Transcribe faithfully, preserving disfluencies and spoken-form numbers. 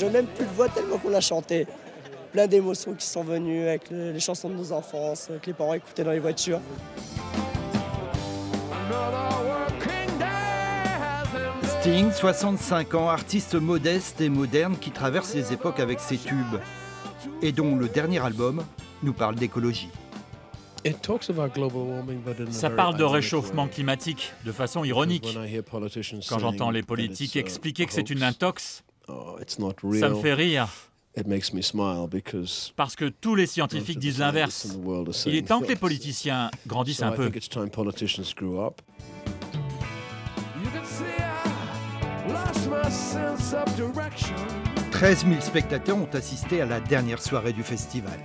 je n'ai même plus de voix tellement qu'on a chanté. Plein d'émotions qui sont venues avec les chansons de nos enfants, que les parents écoutaient dans les voitures. Sting, soixante-cinq ans, artiste modeste et moderne qui traverse les époques avec ses tubes et dont le dernier album nous parle d'écologie. Ça parle de réchauffement climatique de façon ironique. Quand j'entends les politiques expliquer que c'est une intox, ça me fait rire. Parce que tous les scientifiques disent l'inverse. Il est temps que les politiciens grandissent un peu. treize mille spectateurs ont assisté à la dernière soirée du festival.